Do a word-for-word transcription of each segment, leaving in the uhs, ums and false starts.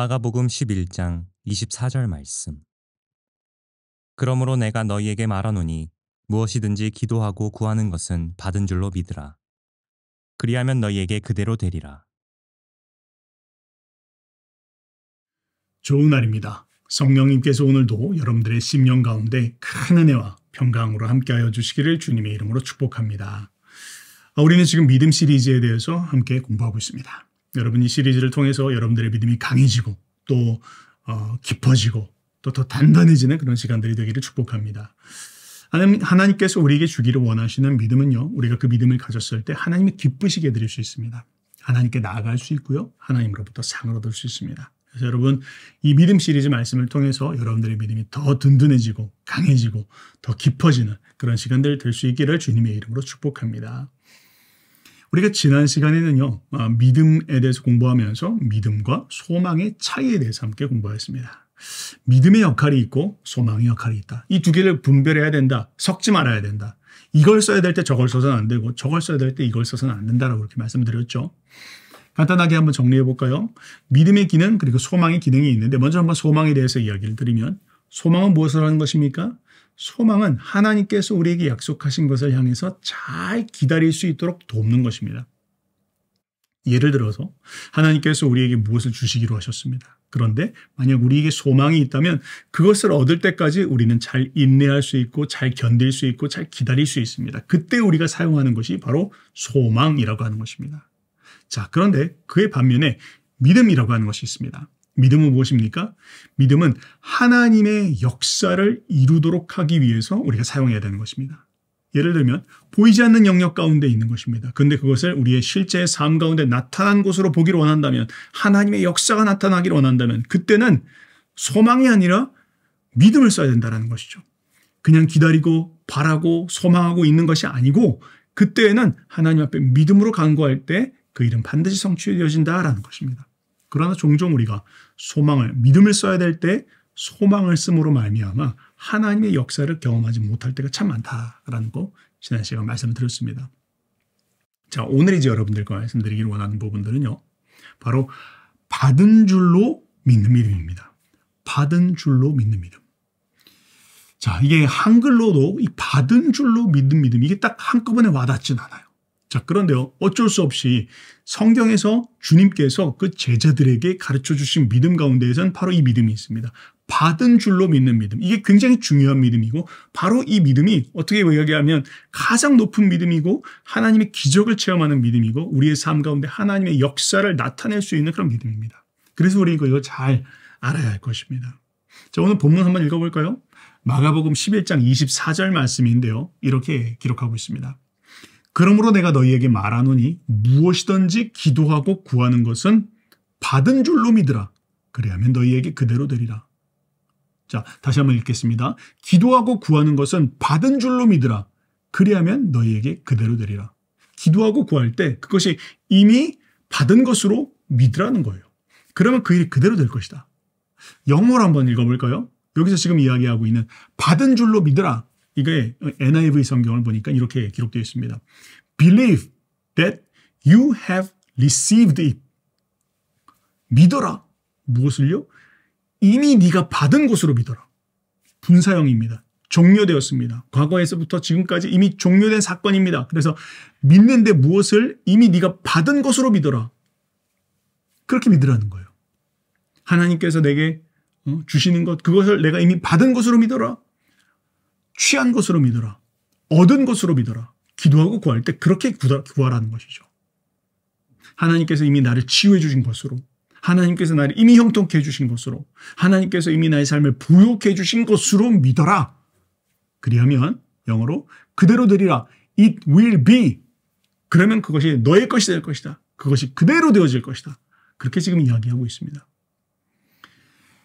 마가복음 십일 장 이십사 절 말씀. 그러므로 내가 너희에게 말하노니 무엇이든지 기도하고 구하는 것은 받은 줄로 믿으라. 그리하면 너희에게 그대로 되리라. 좋은 날입니다. 성령님께서 오늘도 여러분들의 심령 가운데 큰 은혜와 평강으로 함께하여 주시기를 주님의 이름으로 축복합니다. 우리는 지금 믿음 시리즈에 대해서 함께 공부하고 있습니다. 여러분, 이 시리즈를 통해서 여러분들의 믿음이 강해지고 또 어, 깊어지고 또 더 단단해지는 그런 시간들이 되기를 축복합니다. 하나님, 하나님께서 우리에게 주기를 원하시는 믿음은요, 우리가 그 믿음을 가졌을 때 하나님이 기쁘시게 해드릴 수 있습니다. 하나님께 나아갈 수 있고요, 하나님으로부터 상을 얻을 수 있습니다. 그래서 여러분, 이 믿음 시리즈 말씀을 통해서 여러분들의 믿음이 더 든든해지고 강해지고 더 깊어지는 그런 시간들 될 수 있기를 주님의 이름으로 축복합니다. 우리가 지난 시간에는요, 믿음에 대해서 공부하면서 믿음과 소망의 차이에 대해서 함께 공부했습니다. 믿음의 역할이 있고 소망의 역할이 있다. 이 두 개를 분별해야 된다. 섞지 말아야 된다. 이걸 써야 될 때 저걸 써서는 안 되고 저걸 써야 될 때 이걸 써서는 안 된다라고 그렇게 말씀드렸죠. 간단하게 한번 정리해 볼까요? 믿음의 기능 그리고 소망의 기능이 있는데, 먼저 한번 소망에 대해서 이야기를 드리면, 소망은 무엇을 하는 것입니까? 소망은 하나님께서 우리에게 약속하신 것을 향해서 잘 기다릴 수 있도록 돕는 것입니다. 예를 들어서 하나님께서 우리에게 무엇을 주시기로 하셨습니다. 그런데 만약 우리에게 소망이 있다면 그것을 얻을 때까지 우리는 잘 인내할 수 있고 잘 견딜 수 있고 잘 기다릴 수 있습니다. 그때 우리가 사용하는 것이 바로 소망이라고 하는 것입니다. 자, 그런데 그의 반면에 믿음이라고 하는 것이 있습니다. 믿음은 무엇입니까? 믿음은 하나님의 역사를 이루도록 하기 위해서 우리가 사용해야 되는 것입니다. 예를 들면 보이지 않는 영역 가운데 있는 것입니다. 근데 그것을 우리의 실제 삶 가운데 나타난 것으로 보기를 원한다면, 하나님의 역사가 나타나기를 원한다면, 그때는 소망이 아니라 믿음을 써야 된다는 것이죠. 그냥 기다리고 바라고 소망하고 있는 것이 아니고, 그때에는 하나님 앞에 믿음으로 간구할 때 그 일은 반드시 성취되어진다라는 것입니다. 그러나 종종 우리가 소망을, 믿음을 써야 될 때 소망을 씀으로 말미암아 하나님의 역사를 경험하지 못할 때가 참 많다라는 거 지난 시간 말씀드렸습니다. 자, 오늘 이제 여러분들과 말씀드리길 원하는 부분들은요, 바로 받은 줄로 믿는 믿음입니다. 받은 줄로 믿는 믿음. 자, 이게 한글로도 이 받은 줄로 믿는 믿음, 이게 딱 한꺼번에 와닿진 않아요. 자, 그런데요, 어쩔 수 없이 성경에서 주님께서 그 제자들에게 가르쳐 주신 믿음 가운데에선 바로 이 믿음이 있습니다. 받은 줄로 믿는 믿음. 이게 굉장히 중요한 믿음이고, 바로 이 믿음이 어떻게 이야기하면 가장 높은 믿음이고, 하나님의 기적을 체험하는 믿음이고, 우리의 삶 가운데 하나님의 역사를 나타낼 수 있는 그런 믿음입니다. 그래서 우리 이거 잘 알아야 할 것입니다. 자, 오늘 본문 한번 읽어볼까요? 마가복음 십일 장 이십사 절 말씀인데요, 이렇게 기록하고 있습니다. 그러므로 내가 너희에게 말하노니 무엇이든지 기도하고 구하는 것은 받은 줄로 믿으라. 그리하면 너희에게 그대로 되리라. 자, 다시 한번 읽겠습니다. 기도하고 구하는 것은 받은 줄로 믿으라. 그리하면 너희에게 그대로 되리라. 기도하고 구할 때 그것이 이미 받은 것으로 믿으라는 거예요. 그러면 그 일이 그대로 될 것이다. 영어로 한번 읽어볼까요? 여기서 지금 이야기하고 있는 받은 줄로 믿으라. 이게 엔 아이 브이 성경을 보니까 이렇게 기록되어 있습니다. Believe that you have received it. 믿어라. 무엇을요? 이미 네가 받은 것으로 믿어라. 분사형입니다. 종료되었습니다. 과거에서부터 지금까지 이미 종료된 사건입니다. 그래서 믿는데 무엇을 이미 네가 받은 것으로 믿어라. 그렇게 믿으라는 거예요. 하나님께서 내게 주시는 것, 그것을 내가 이미 받은 것으로 믿어라. 취한 것으로 믿어라. 얻은 것으로 믿어라. 기도하고 구할 때 그렇게 구하라는 것이죠. 하나님께서 이미 나를 치유해 주신 것으로, 하나님께서 나를 이미 형통케 해 주신 것으로, 하나님께서 이미 나의 삶을 부욕해 주신 것으로 믿어라. 그리하면 영어로 그대로 되리라. It will be. 그러면 그것이 너의 것이 될 것이다. 그것이 그대로 되어질 것이다. 그렇게 지금 이야기하고 있습니다.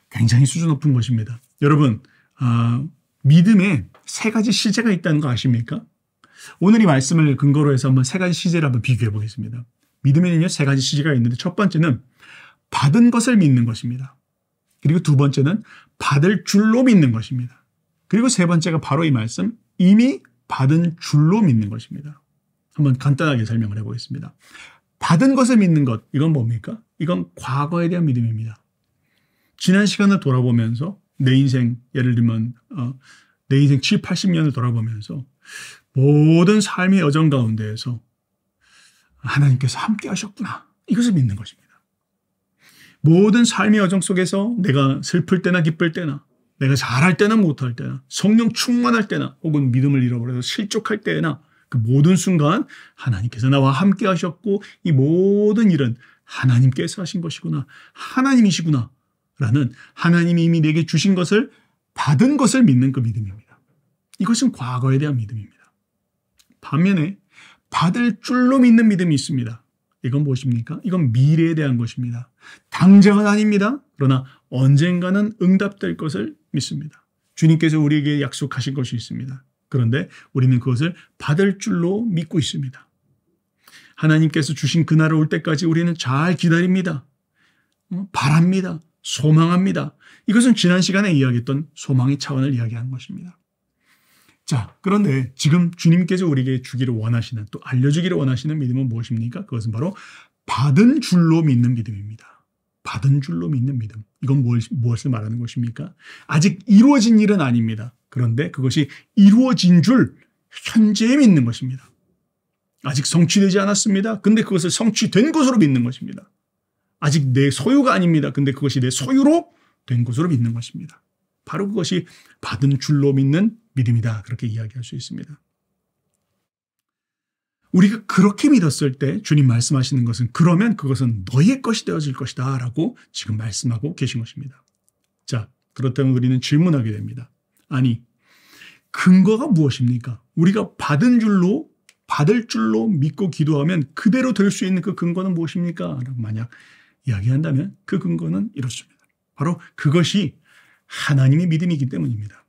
굉장히 수준 높은 것입니다. 여러분, 아, 믿음에 세 가지 시제가 있다는 거 아십니까? 오늘 이 말씀을 근거로 해서 한번 세 가지 시제를 한번 비교해 보겠습니다. 믿음에는요, 세 가지 시제가 있는데, 첫 번째는 받은 것을 믿는 것입니다. 그리고 두 번째는 받을 줄로 믿는 것입니다. 그리고 세 번째가 바로 이 말씀, 이미 받은 줄로 믿는 것입니다. 한번 간단하게 설명을 해보겠습니다. 받은 것을 믿는 것, 이건 뭡니까? 이건 과거에 대한 믿음입니다. 지난 시간을 돌아보면서 내 인생, 예를 들면 어, 내 인생 칠팔십 년을 돌아보면서 모든 삶의 여정 가운데에서 하나님께서 함께 하셨구나, 이것을 믿는 것입니다. 모든 삶의 여정 속에서 내가 슬플 때나 기쁠 때나, 내가 잘할 때나 못할 때나, 성령 충만할 때나, 혹은 믿음을 잃어버려서 실족할 때나, 그 모든 순간 하나님께서 나와 함께 하셨고 이 모든 일은 하나님께서 하신 것이구나, 하나님이시구나 라는, 하나님이 이미 내게 주신 것을 받은 것을 믿는 그 믿음입니다. 이것은 과거에 대한 믿음입니다. 반면에 받을 줄로 믿는 믿음이 있습니다. 이건 무엇입니까? 이건 미래에 대한 것입니다. 당장은 아닙니다. 그러나 언젠가는 응답될 것을 믿습니다. 주님께서 우리에게 약속하신 것이 있습니다. 그런데 우리는 그것을 받을 줄로 믿고 있습니다. 하나님께서 주신 그날이 올 때까지 우리는 잘 기다립니다. 바랍니다. 소망합니다. 이것은 지난 시간에 이야기했던 소망의 차원을 이야기한 것입니다. 자, 그런데 지금 주님께서 우리에게 주기를 원하시는, 또 알려주기를 원하시는 믿음은 무엇입니까? 그것은 바로 받은 줄로 믿는 믿음입니다. 받은 줄로 믿는 믿음. 이건 뭘, 무엇을 말하는 것입니까? 아직 이루어진 일은 아닙니다. 그런데 그것이 이루어진 줄 현재에 믿는 것입니다. 아직 성취되지 않았습니다. 근데 그것을 성취된 것으로 믿는 것입니다. 아직 내 소유가 아닙니다. 근데 그것이 내 소유로 된 것으로 믿는 것입니다. 바로 그것이 받은 줄로 믿는 믿음이다. 그렇게 이야기할 수 있습니다. 우리가 그렇게 믿었을 때 주님 말씀하시는 것은, 그러면 그것은 너의 것이 되어질 것이다 라고 지금 말씀하고 계신 것입니다. 자, 그렇다면 우리는 질문하게 됩니다. 아니, 근거가 무엇입니까? 우리가 받은 줄로, 받을 줄로 믿고 기도하면 그대로 될 수 있는 그 근거는 무엇입니까? 라고 만약 이야기한다면 그 근거는 이렇습니다. 바로 그것이 하나님의 믿음이기 때문입니다.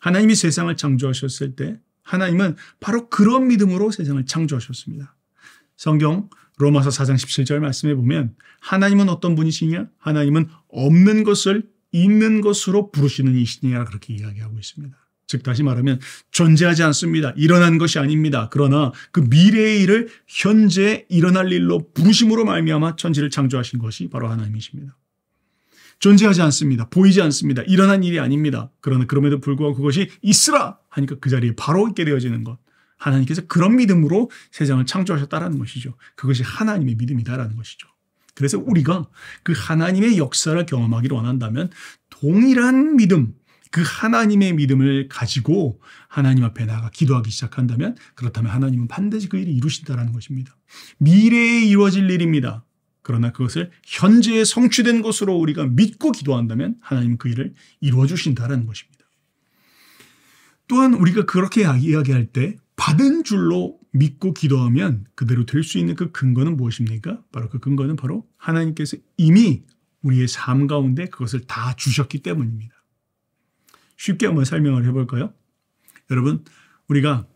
하나님이 세상을 창조하셨을 때 하나님은 바로 그런 믿음으로 세상을 창조하셨습니다. 성경 로마서 사 장 십칠 절 말씀해 보면, 하나님은 어떤 분이시냐? 하나님은 없는 것을 있는 것으로 부르시는 이시냐, 그렇게 이야기하고 있습니다. 즉 다시 말하면 존재하지 않습니다. 일어난 것이 아닙니다. 그러나 그 미래의 일을 현재 일어날 일로 부르심으로 말미암아 천지를 창조하신 것이 바로 하나님이십니다. 존재하지 않습니다. 보이지 않습니다. 일어난 일이 아닙니다. 그러나 그럼에도 불구하고 그것이 있으라 하니까 그 자리에 바로 있게 되어지는 것. 하나님께서 그런 믿음으로 세상을 창조하셨다라는 것이죠. 그것이 하나님의 믿음이다라는 것이죠. 그래서 우리가 그 하나님의 역사를 경험하기를 원한다면 동일한 믿음, 그 하나님의 믿음을 가지고 하나님 앞에 나가 기도하기 시작한다면, 그렇다면 하나님은 반드시 그 일이 이루신다라는 것입니다. 미래에 이루어질 일입니다. 그러나 그것을 현재에 성취된 것으로 우리가 믿고 기도한다면 하나님은 그 일을 이루어주신다라는 것입니다. 또한 우리가 그렇게 이야기할 때 받은 줄로 믿고 기도하면 그대로 될 수 있는 그 근거는 무엇입니까? 바로 그 근거는 바로 하나님께서 이미 우리의 삶 가운데 그것을 다 주셨기 때문입니다. 쉽게 한번 설명을 해볼까요? 여러분, 우리가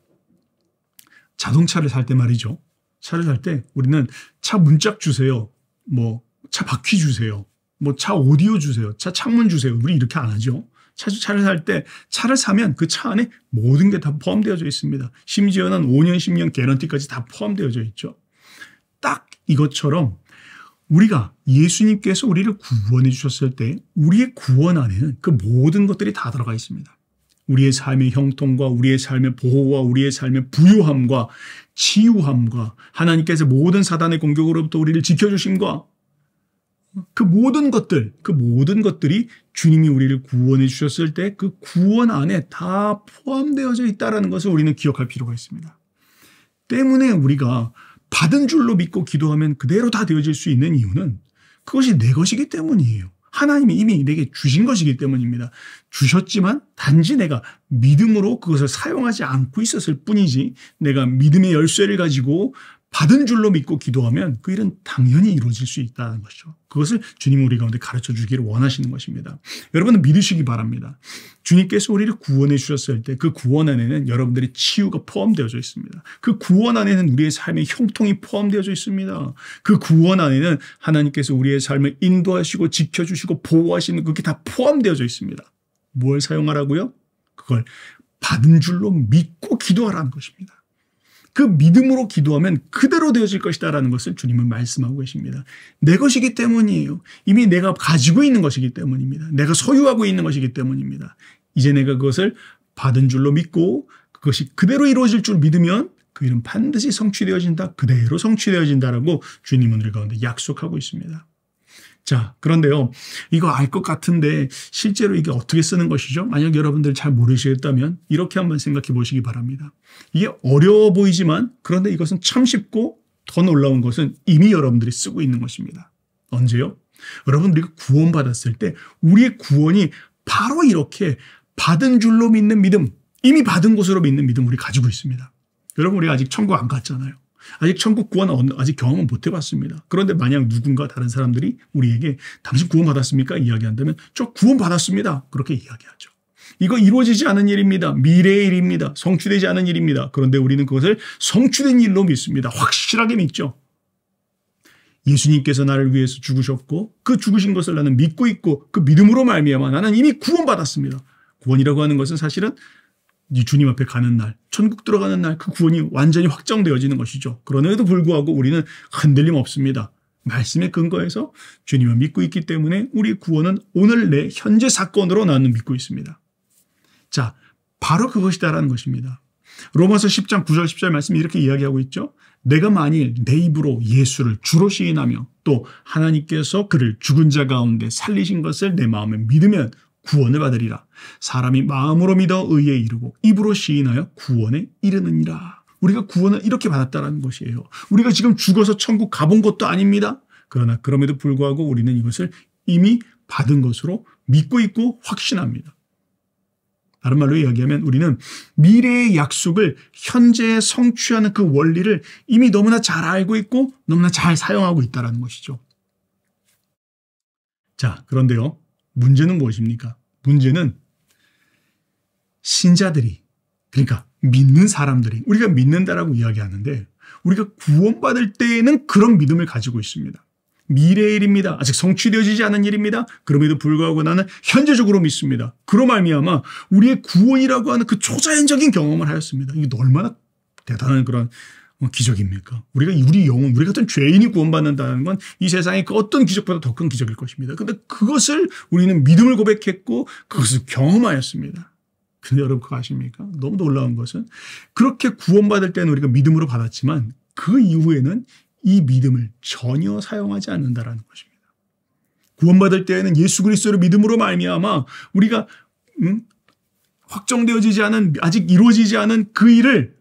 자동차를 살 때 말이죠. 차를 살 때 우리는 차 문짝 주세요, 뭐 차 바퀴 주세요, 뭐 차 오디오 주세요, 차 창문 주세요, 우리 이렇게 안 하죠. 차, 차를 살 때, 차를 사면 그 차 안에 모든 게 다 포함되어져 있습니다. 심지어는 오 년, 십 년 개런티까지 다 포함되어져 있죠. 딱 이것처럼 우리가 예수님께서 우리를 구원해 주셨을 때 우리의 구원 안에는 그 모든 것들이 다 들어가 있습니다. 우리의 삶의 형통과 우리의 삶의 보호와 우리의 삶의 부유함과 치유함과 하나님께서 모든 사단의 공격으로부터 우리를 지켜주심과 그 모든 것들, 그 모든 것들이 주님이 우리를 구원해 주셨을 때 그 구원 안에 다 포함되어져 있다는 것을 우리는 기억할 필요가 있습니다. 때문에 우리가 받은 줄로 믿고 기도하면 그대로 다 되어질 수 있는 이유는 그것이 내 것이기 때문이에요. 하나님이 이미 내게 주신 것이기 때문입니다. 주셨지만 단지 내가 믿음으로 그것을 사용하지 않고 있었을 뿐이지, 내가 믿음의 열쇠를 가지고 받은 줄로 믿고 기도하면 그 일은 당연히 이루어질 수 있다는 것이죠. 그것을 주님은 우리 가운데 가르쳐 주기를 원하시는 것입니다. 여러분은 믿으시기 바랍니다. 주님께서 우리를 구원해 주셨을 때 그 구원 안에는 여러분들의 치유가 포함되어져 있습니다. 그 구원 안에는 우리의 삶의 형통이 포함되어져 있습니다. 그 구원 안에는 하나님께서 우리의 삶을 인도하시고 지켜주시고 보호하시는 그게 다 포함되어져 있습니다. 뭘 사용하라고요? 그걸 받은 줄로 믿고 기도하라는 것입니다. 그 믿음으로 기도하면 그대로 되어질 것이다라는 것을 주님은 말씀하고 계십니다. 내 것이기 때문이에요. 이미 내가 가지고 있는 것이기 때문입니다. 내가 소유하고 있는 것이기 때문입니다. 이제 내가 그것을 받은 줄로 믿고 그것이 그대로 이루어질 줄 믿으면 그 일은 반드시 성취되어진다. 그대로 성취되어진다라고 주님은 우리 가운데 약속하고 있습니다. 자, 그런데요. 이거 알 것 같은데 실제로 이게 어떻게 쓰는 것이죠? 만약 여러분들 잘 모르시겠다면 이렇게 한번 생각해 보시기 바랍니다. 이게 어려워 보이지만 그런데 이것은 참 쉽고 더 놀라운 것은 이미 여러분들이 쓰고 있는 것입니다. 언제요? 여러분들이 구원받았을 때 우리의 구원이 바로 이렇게 받은 줄로 믿는 믿음, 이미 받은 것으로 믿는 믿음 우리 가지고 있습니다. 여러분 우리가 아직 천국 안 갔잖아요. 아직 천국 구원 아직 경험은 못 해봤습니다. 그런데 만약 누군가 다른 사람들이 우리에게 당신 구원 받았습니까? 이야기한다면 저 구원 받았습니다. 그렇게 이야기하죠. 이거 이루어지지 않은 일입니다. 미래의 일입니다. 성취되지 않은 일입니다. 그런데 우리는 그것을 성취된 일로 믿습니다. 확실하게 믿죠. 예수님께서 나를 위해서 죽으셨고 그 죽으신 것을 나는 믿고 있고 그 믿음으로 말미암아 나는 이미 구원 받았습니다. 구원이라고 하는 것은 사실은 이 주님 앞에 가는 날, 천국 들어가는 날 그 구원이 완전히 확정되어지는 것이죠. 그럼에도 불구하고 우리는 흔들림 없습니다. 말씀에 근거해서 주님을 믿고 있기 때문에 우리 구원은 오늘 내 현재 사건으로 나는 믿고 있습니다. 자, 바로 그것이다라는 것입니다. 로마서 십 장 구 절 십 절 말씀이 이렇게 이야기하고 있죠. 내가 만일 내 입으로 예수를 주로 시인하며 또 하나님께서 그를 죽은 자 가운데 살리신 것을 내 마음에 믿으면 구원을 받으리라. 사람이 마음으로 믿어 의에 이르고 입으로 시인하여 구원에 이르느니라. 우리가 구원을 이렇게 받았다라는 것이에요. 우리가 지금 죽어서 천국 가본 것도 아닙니다. 그러나 그럼에도 불구하고 우리는 이것을 이미 받은 것으로 믿고 있고 확신합니다. 다른 말로 이야기하면 우리는 미래의 약속을 현재에 성취하는 그 원리를 이미 너무나 잘 알고 있고 너무나 잘 사용하고 있다는 것이죠. 자, 그런데요. 문제는 무엇입니까? 문제는 신자들이, 그러니까 믿는 사람들이, 우리가 믿는다라고 이야기하는데 우리가 구원받을 때에는 그런 믿음을 가지고 있습니다. 미래의 일입니다. 아직 성취되어지지 않은 일입니다. 그럼에도 불구하고 나는 현재적으로 믿습니다. 그로 말미암아 우리의 구원이라고 하는 그 초자연적인 경험을 하였습니다. 이게 얼마나 대단한 그런 기적입니까? 우리가 우리 영혼, 우리 같은 죄인이 구원받는다는 건 이 세상의 그 어떤 기적보다 더 큰 기적일 것입니다. 그런데 그것을 우리는 믿음을 고백했고 그것을 경험하였습니다. 그런데 여러분 그거 아십니까? 너무 놀라운 것은 그렇게 구원받을 때는 우리가 믿음으로 받았지만 그 이후에는 이 믿음을 전혀 사용하지 않는다라는 것입니다. 구원받을 때에는 예수 그리스도를 믿음으로 말미암아 우리가 음? 확정되어지지 않은, 아직 이루어지지 않은 그 일을,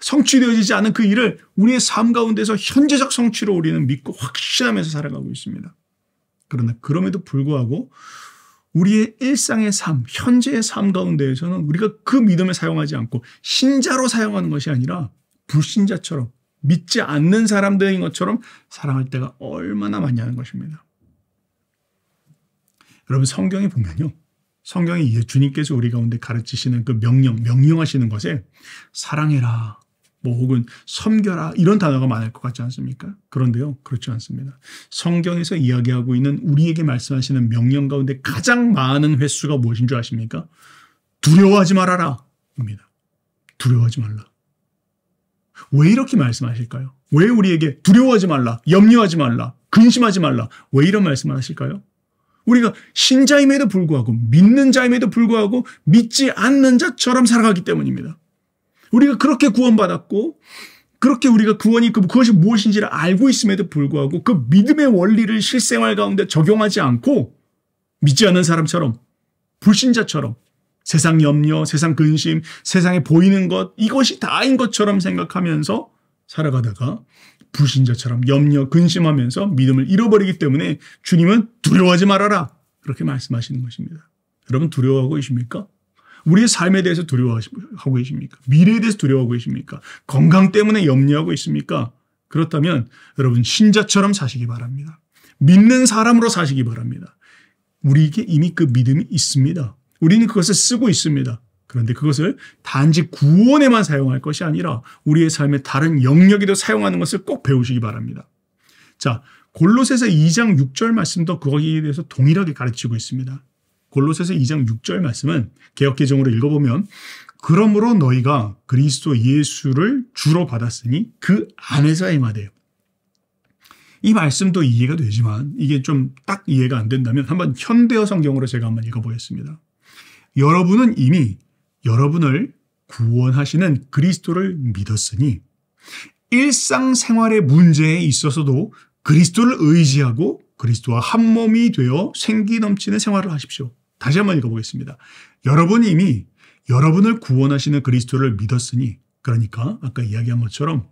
성취되어지지 않은 그 일을 우리의 삶 가운데서 현재적 성취로 우리는 믿고 확신하면서 살아가고 있습니다. 그러나 그럼에도 불구하고 우리의 일상의 삶, 현재의 삶 가운데에서는 우리가 그 믿음을 사용하지 않고 신자로 사용하는 것이 아니라 불신자처럼, 믿지 않는 사람들인 것처럼 살아갈 때가 얼마나 많냐는 것입니다. 여러분 성경에 보면요. 성경에 주님께서 우리 가운데 가르치시는 그 명령, 명령하시는 것에 사랑해라, 뭐 혹은 섬겨라 이런 단어가 많을 것 같지 않습니까? 그런데요. 그렇지 않습니다. 성경에서 이야기하고 있는 우리에게 말씀하시는 명령 가운데 가장 많은 횟수가 무엇인 줄 아십니까? 두려워하지 말아라 입니다. 두려워하지 말라. 왜 이렇게 말씀하실까요? 왜 우리에게 두려워하지 말라, 염려하지 말라, 근심하지 말라 왜 이런 말씀을 하실까요? 우리가 신자임에도 불구하고 믿는 자임에도 불구하고 믿지 않는 자처럼 살아가기 때문입니다. 우리가 그렇게 구원받았고 그렇게 우리가 구원이 그것이 무엇인지를 알고 있음에도 불구하고 그 믿음의 원리를 실생활 가운데 적용하지 않고 믿지 않는 사람처럼, 불신자처럼 세상 염려, 세상 근심, 세상에 보이는 것 이것이 다인 것처럼 생각하면서 살아가다가 불신자처럼 염려, 근심하면서 믿음을 잃어버리기 때문에 주님은 두려워하지 말아라 그렇게 말씀하시는 것입니다. 여러분 두려워하고 계십니까? 우리의 삶에 대해서 두려워하고 계십니까? 미래에 대해서 두려워하고 계십니까? 건강 때문에 염려하고 있습니까? 그렇다면 여러분 신자처럼 사시기 바랍니다. 믿는 사람으로 사시기 바랍니다. 우리에게 이미 그 믿음이 있습니다. 우리는 그것을 쓰고 있습니다. 그런데 그것을 단지 구원에만 사용할 것이 아니라 우리의 삶의 다른 영역에도 사용하는 것을 꼭 배우시기 바랍니다. 자, 골로새서 이 장 육 절 말씀도 거기에 대해서 동일하게 가르치고 있습니다. 골로새서 이 장 육 절 말씀은 개역개정으로 읽어보면 그러므로 너희가 그리스도 예수를 주로 받았으니 그 안에서 행하되요. 이 말씀도 이해가 되지만 이게 좀 딱 이해가 안 된다면 한번 현대어 성경으로 제가 한번 읽어보겠습니다. 여러분은 이미 여러분을 구원하시는 그리스도를 믿었으니 일상생활의 문제에 있어서도 그리스도를 의지하고 그리스도와 한몸이 되어 생기 넘치는 생활을 하십시오. 다시 한번 읽어보겠습니다. 여러분이 이미 여러분을 구원하시는 그리스도를 믿었으니, 그러니까 아까 이야기한 것처럼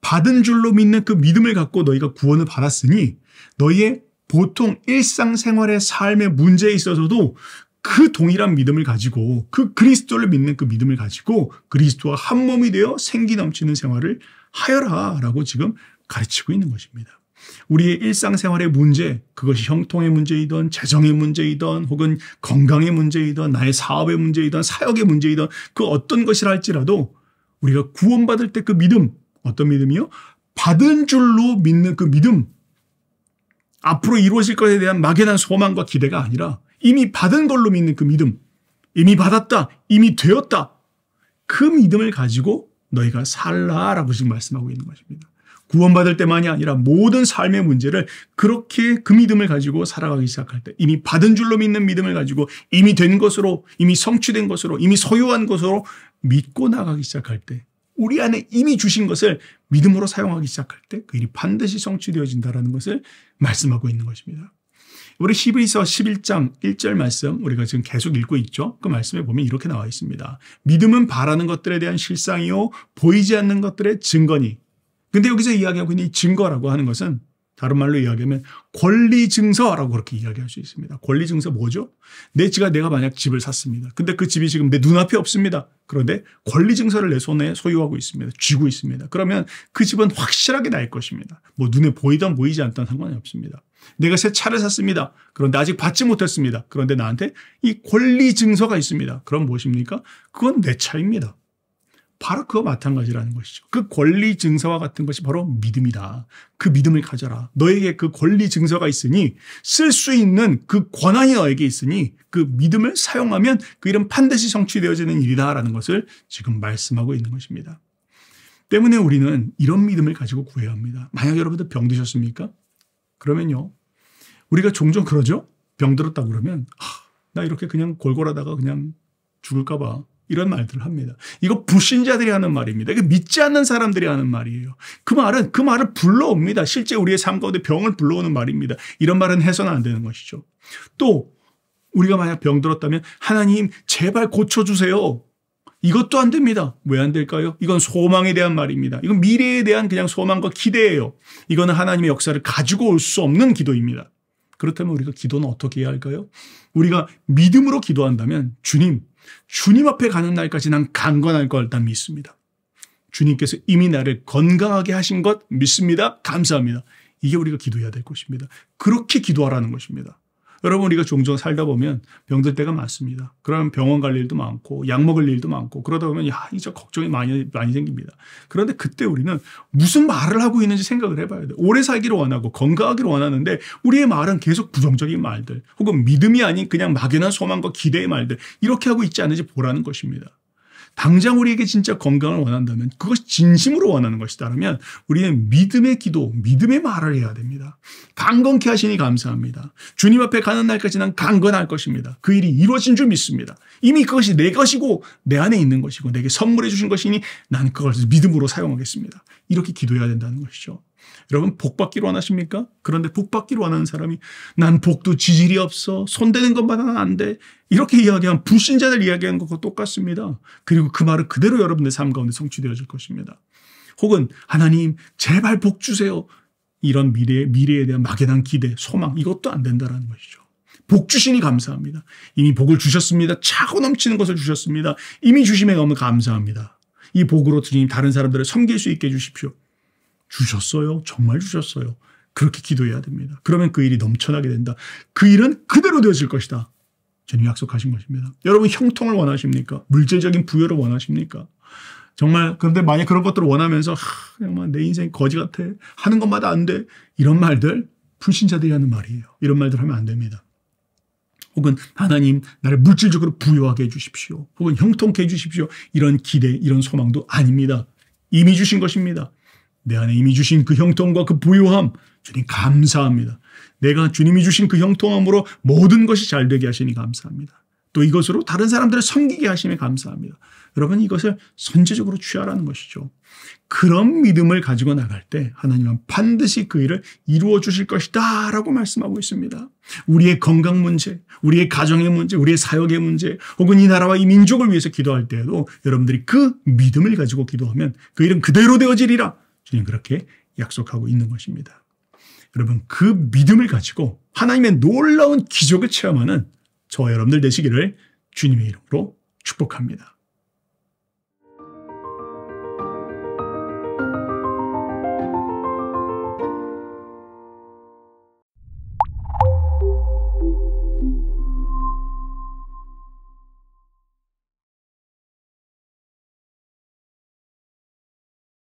받은 줄로 믿는 그 믿음을 갖고 너희가 구원을 받았으니 너희의 보통 일상생활의 삶의 문제에 있어서도 그 동일한 믿음을 가지고, 그 그리스도를 믿는 그 믿음을 가지고 그리스도와 한 몸이 되어 생기 넘치는 생활을 하여라 라고 지금 가르치고 있는 것입니다. 우리의 일상생활의 문제, 그것이 형통의 문제이든 재정의 문제이든 혹은 건강의 문제이든 나의 사업의 문제이든 사역의 문제이든 그 어떤 것이라 할지라도 우리가 구원받을 때 그 믿음, 어떤 믿음이요? 받은 줄로 믿는 그 믿음, 앞으로 이루어질 것에 대한 막연한 소망과 기대가 아니라 이미 받은 걸로 믿는 그 믿음, 이미 받았다, 이미 되었다, 그 믿음을 가지고 너희가 살라라고 지금 말씀하고 있는 것입니다. 구원받을 때만이 아니라 모든 삶의 문제를 그렇게 그 믿음을 가지고 살아가기 시작할 때, 이미 받은 줄로 믿는 믿음을 가지고 이미 된 것으로, 이미 성취된 것으로, 이미 소유한 것으로 믿고 나가기 시작할 때, 우리 안에 이미 주신 것을 믿음으로 사용하기 시작할 때 그 일이 반드시 성취되어진다라는 것을 말씀하고 있는 것입니다. 우리 히브리서 십일 장 일 절 말씀, 우리가 지금 계속 읽고 있죠. 그 말씀에 보면 이렇게 나와 있습니다. 믿음은 바라는 것들에 대한 실상이요 보이지 않는 것들의 증거니. 근데 여기서 이야기하고 있는 이 증거라고 하는 것은 다른 말로 이야기하면 권리증서라고 그렇게 이야기할 수 있습니다. 권리증서 뭐죠? 내 지가 내가 만약 집을 샀습니다. 근데 그 집이 지금 내 눈앞에 없습니다. 그런데 권리증서를 내 손에 소유하고 있습니다. 쥐고 있습니다. 그러면 그 집은 확실하게 나의 것입니다. 뭐 눈에 보이든 보이지 않든 상관이 없습니다. 내가 새 차를 샀습니다. 그런데 아직 받지 못했습니다. 그런데 나한테 이 권리증서가 있습니다. 그럼 무엇입니까? 그건 내 차입니다. 바로 그와 마찬가지라는 것이죠. 그 권리 증서와 같은 것이 바로 믿음이다. 그 믿음을 가져라. 너에게 그 권리 증서가 있으니, 쓸 수 있는 그 권한이 너에게 있으니 그 믿음을 사용하면 그 일은 반드시 성취되어지는 일이다라는 것을 지금 말씀하고 있는 것입니다. 때문에 우리는 이런 믿음을 가지고 구해야 합니다. 만약 여러분들 병 드셨습니까? 그러면요, 우리가 종종 그러죠? 병 들었다고 그러면 하, 나 이렇게 그냥 골골하다가 그냥 죽을까 봐. 이런 말들을 합니다. 이거 불신자들이 하는 말입니다. 이거 믿지 않는 사람들이 하는 말이에요. 그 말은, 그 말을 불러옵니다. 실제 우리의 삶 가운데 병을 불러오는 말입니다. 이런 말은 해서는 안 되는 것이죠. 또 우리가 만약 병들었다면 하나님 제발 고쳐주세요. 이것도 안 됩니다. 왜 안 될까요? 이건 소망에 대한 말입니다. 이건 미래에 대한 그냥 소망과 기대예요. 이거는 하나님의 역사를 가지고 올 수 없는 기도입니다. 그렇다면 우리가 기도는 어떻게 해야 할까요? 우리가 믿음으로 기도한다면, 주님, 주님 앞에 가는 날까지 난 강건할 걸 난 믿습니다. 주님께서 이미 나를 건강하게 하신 것 믿습니다. 감사합니다. 이게 우리가 기도해야 될 것입니다. 그렇게 기도하라는 것입니다. 여러분, 우리가 종종 살다 보면 병들 때가 많습니다. 그러면 병원 갈 일도 많고 약 먹을 일도 많고, 그러다 보면 야, 이제 걱정이 많이 많이 생깁니다. 그런데 그때 우리는 무슨 말을 하고 있는지 생각을 해봐야 돼요. 오래 살기를 원하고 건강하기를 원하는데 우리의 말은 계속 부정적인 말들, 혹은 믿음이 아닌 그냥 막연한 소망과 기대의 말들, 이렇게 하고 있지 않은지 보라는 것입니다. 당장 우리에게 진짜 건강을 원한다면, 그것이 진심으로 원하는 것이다라면 우리는 믿음의 기도, 믿음의 말을 해야 됩니다. 강건케 하시니 감사합니다. 주님 앞에 가는 날까지 난 강건할 것입니다. 그 일이 이루어진 줄 믿습니다. 이미 그것이 내 것이고 내 안에 있는 것이고 내게 선물해 주신 것이니 난 그걸 믿음으로 사용하겠습니다. 이렇게 기도해야 된다는 것이죠. 여러분, 복 받기를 원하십니까? 그런데 복 받기를 원하는 사람이 난 복도 지질이 없어, 손대는 것만은 안 돼, 이렇게 이야기한 불신자들 이야기한 것과 똑같습니다. 그리고 그 말은 그대로 여러분의 삶 가운데 성취되어질 것입니다. 혹은 하나님 제발 복 주세요, 이런 미래에, 미래에 대한 막연한 기대, 소망, 이것도 안 된다는 것이죠. 복 주시니 감사합니다. 이미 복을 주셨습니다. 차고 넘치는 것을 주셨습니다. 이미 주심에 너무 감사합니다. 이 복으로 주님 다른 사람들을 섬길 수 있게 해주십시오. 주셨어요. 정말 주셨어요. 그렇게 기도해야 됩니다. 그러면 그 일이 넘쳐나게 된다. 그 일은 그대로 되어질 것이다. 주님이 약속하신 것입니다. 여러분, 형통을 원하십니까? 물질적인 부여를 원하십니까? 정말, 그런데 만약 그런 것들을 원하면서 하, 그냥 내 인생 거지 같아, 하는 것마다 안 돼, 이런 말들, 불신자들이 하는 말이에요. 이런 말들 하면 안 됩니다. 혹은 하나님 나를 물질적으로 부여하게 해주십시오, 혹은 형통케 해주십시오, 이런 기대, 이런 소망도 아닙니다. 이미 주신 것입니다. 내 안에 이미 주신 그 형통과 그 부요함, 주님 감사합니다. 내가 주님이 주신 그 형통함으로 모든 것이 잘되게 하시니 감사합니다. 또 이것으로 다른 사람들을 섬기게 하시니 감사합니다. 여러분, 이것을 선제적으로 취하라는 것이죠. 그런 믿음을 가지고 나갈 때 하나님은 반드시 그 일을 이루어 주실 것이다 라고 말씀하고 있습니다. 우리의 건강 문제, 우리의 가정의 문제, 우리의 사역의 문제, 혹은 이 나라와 이 민족을 위해서 기도할 때에도 여러분들이 그 믿음을 가지고 기도하면 그 일은 그대로 되어지리라, 주님 그렇게 약속하고 있는 것입니다. 여러분, 그 믿음을 가지고 하나님의 놀라운 기적을 체험하는 저와 여러분들 되시기를 주님의 이름으로 축복합니다.